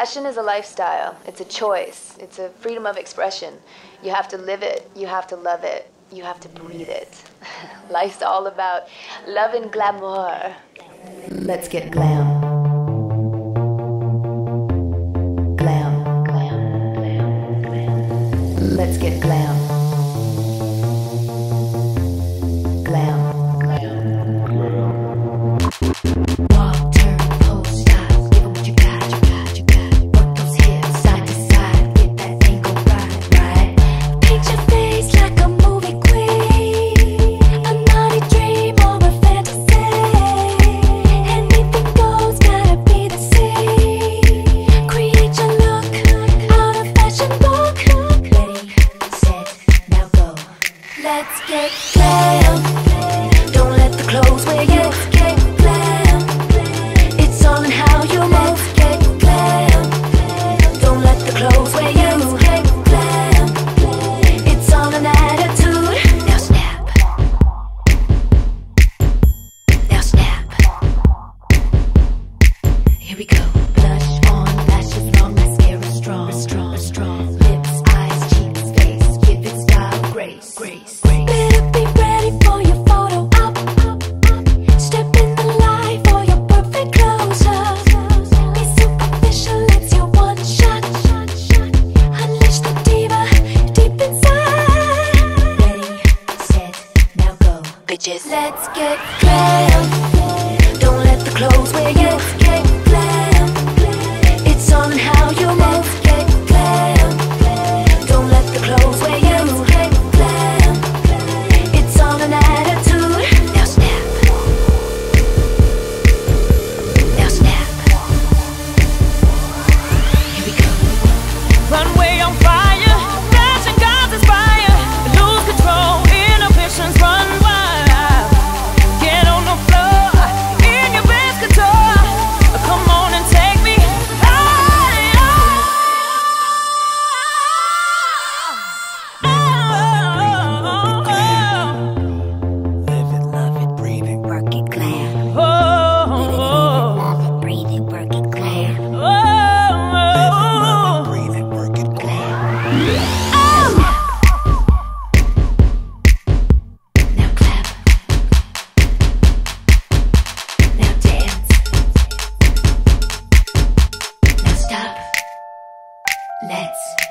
Fashion is a lifestyle. It's a choice. It's a freedom of expression. You have to live it. You have to love it. You have to breathe it. Life's all about love and glamour. Let's get glam. Glam. Glam. Glam. Glam. Let's get glam. Glam. Glam. Glam. Wow. Let's